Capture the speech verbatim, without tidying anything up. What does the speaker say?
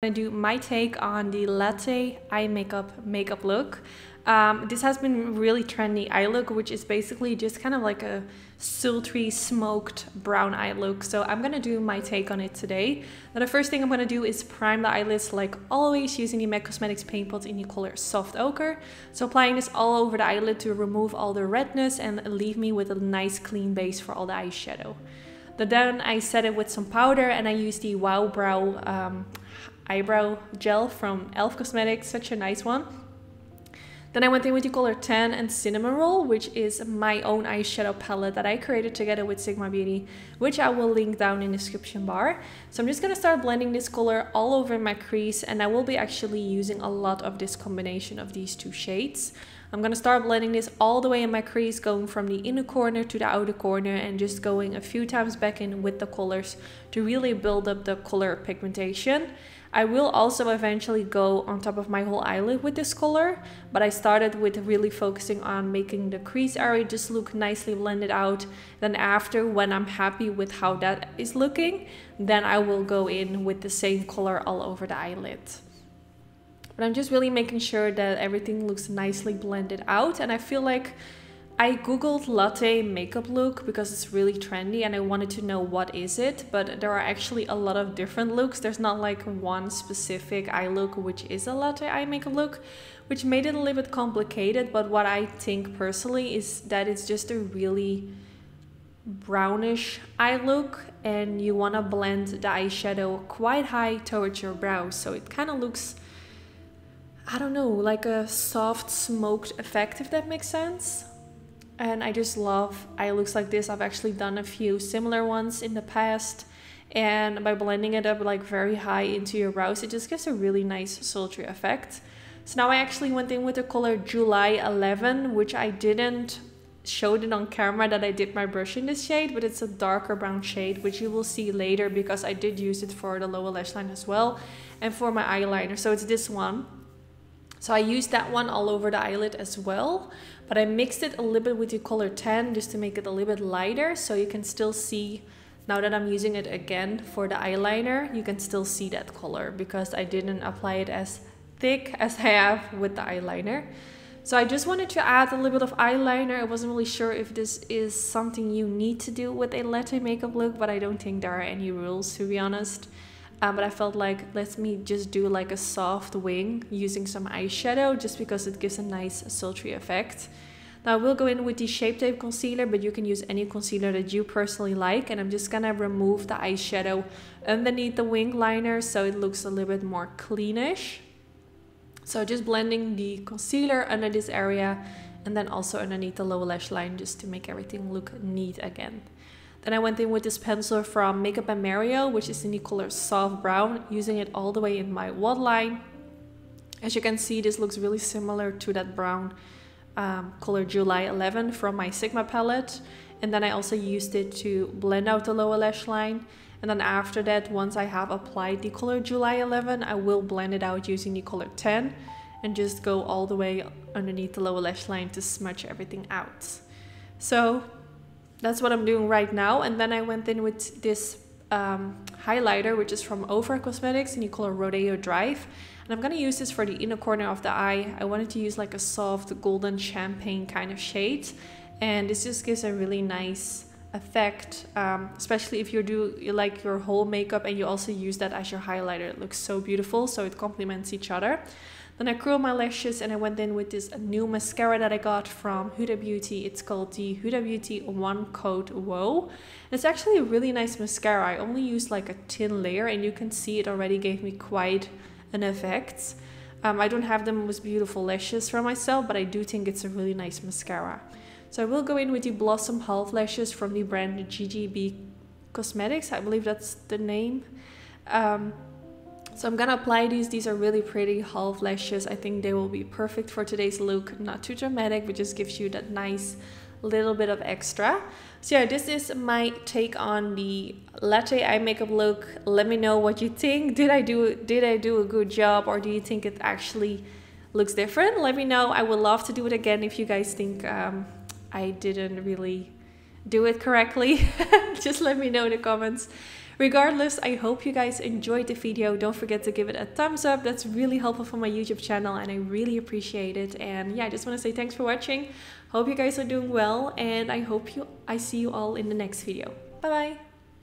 I'm gonna do my take on the latte eye makeup makeup look. Um, this has been really trendy eye look, which is basically just kind of like a sultry smoked brown eye look. So I'm gonna do my take on it today. Now the first thing I'm gonna do is prime the eyelids like always, using the MAC Cosmetics paint pot in the color Soft Ochre. So applying this all over the eyelid to remove all the redness and leave me with a nice clean base for all the eyeshadow. But then I set it with some powder and I used the Wow Brow um, eyebrow gel from Elf Cosmetics, such a nice one. Then I went in with the color Tan and Cinnamon Roll, which is my own eyeshadow palette that I created together with Sigma Beauty, which I will link down in the description bar. So I'm just going to start blending this color all over my crease, and I will be actually using a lot of this combination of these two shades. I'm going to start blending this all the way in my crease, going from the inner corner to the outer corner and just going a few times back in with the colors to really build up the color pigmentation. I will also eventually go on top of my whole eyelid with this color, but I started with really focusing on making the crease area just look nicely blended out. Then after, when I'm happy with how that is looking, then I will go in with the same color all over the eyelid. But I'm just really making sure that everything looks nicely blended out, and I feel like I googled latte makeup look because it's really trendy and I wanted to know what is it, but there are actually a lot of different looks. There's not like one specific eye look which is a latte eye makeup look, which made it a little bit complicated. But what I think personally is that it's just a really brownish eye look, and you want to blend the eyeshadow quite high towards your brows, so it kind of looks, I don't know, like a soft smoked effect, if that makes sense. And I just love eye looks like this. I've actually done a few similar ones in the past, and by blending it up like very high into your brows, it just gives a really nice sultry effect. So now I actually went in with the color July eleven, which I didn't show it on camera that I did my brush in this shade, but it's a darker brown shade, which you will see later because I did use it for the lower lash line as well and for my eyeliner. So it's this one. So I used that one all over the eyelid as well, but I mixed it a little bit with the color tan just to make it a little bit lighter, so you can still see, now that I'm using it again for the eyeliner, you can still see that color because I didn't apply it as thick as I have with the eyeliner. So I just wanted to add a little bit of eyeliner. I wasn't really sure if this is something you need to do with a latte makeup look, but I don't think there are any rules, to be honest. Um, but I felt like, let me just do like a soft wing using some eyeshadow just because it gives a nice sultry effect. Now I will go in with the Shape Tape concealer, but you can use any concealer that you personally like. And I'm just gonna remove the eyeshadow underneath the wing liner so it looks a little bit more cleanish. So just blending the concealer under this area and then also underneath the lower lash line just to make everything look neat again. Then I went in with this pencil from Makeup by Mario, which is in the color Soft Brown, using it all the way in my waterline. As you can see, this looks really similar to that brown um, color July eleven from my Sigma palette. And then I also used it to blend out the lower lash line. And then after that, once I have applied the color July eleven, I will blend it out using the color ten and just go all the way underneath the lower lash line to smudge everything out. So that's what I'm doing right now. And then I went in with this um, highlighter, which is from Ofra Cosmetics in the color Rodeo Drive. And I'm going to use this for the inner corner of the eye. I wanted to use like a soft golden champagne kind of shade. And this just gives a really nice effect, um, especially if you do you like your whole makeup and you also use that as your highlighter. It looks so beautiful, so it complements each other. Then I curled my lashes and I went in with this new mascara that I got from Huda Beauty. It's called the Huda Beauty One Coat Wow. It's actually a really nice mascara. I only used like a thin layer, and you can see it already gave me quite an effect. Um, I don't have the most beautiful lashes for myself, but I do think it's a really nice mascara. So I will go in with the Blossom Half Lashes from the brand G G B Cosmetics. I believe that's the name. Um, So I'm gonna apply these. These are really pretty half lashes. I think they will be perfect for today's look. Not too dramatic, but just gives you that nice little bit of extra. So yeah, this is my take on the latte eye makeup look. Let me know what you think. Did I do did I do a good job, or do you think it actually looks different? Let me know. I would love to do it again if you guys think um, I didn't really do it correctly. Just let me know in the comments. Regardless, I hope you guys enjoyed the video. Don't forget to give it a thumbs up. That's really helpful for my YouTube channel and I really appreciate it. And yeah, I just want to say thanks for watching. Hope you guys are doing well and I hope you I see you all in the next video. Bye bye!